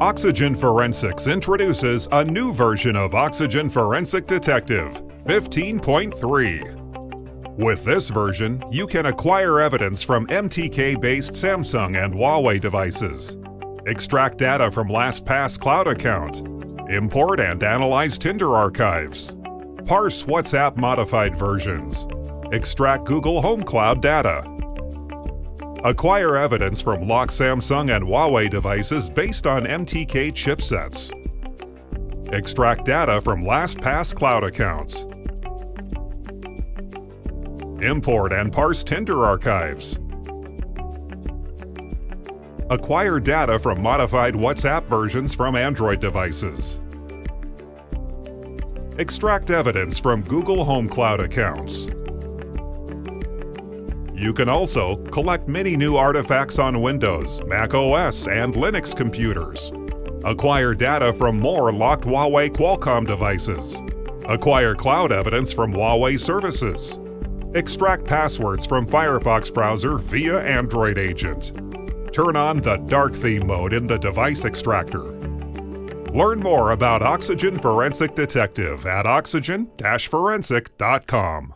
Oxygen Forensics introduces a new version of Oxygen Forensic Detective, 15.3. With this version, you can acquire evidence from MTK-based Samsung and Huawei devices, extract data from LastPass cloud account, import and analyze Tinder archives, parse WhatsApp modified versions, extract Google Home cloud data, acquire evidence from locked Samsung and Huawei devices based on MTK chipsets, extract data from LastPass cloud accounts, import and parse Tinder archives, acquire data from modified WhatsApp versions from Android devices, extract evidence from Google Home cloud accounts. You can also collect many new artifacts on Windows, Mac OS, and Linux computers. Acquire data from more locked Huawei Qualcomm devices. Acquire cloud evidence from Huawei services. Extract passwords from Firefox browser via Android agent. Turn on the dark theme mode in the device extractor. Learn more about Oxygen Forensic Detective at oxygen-forensic.com.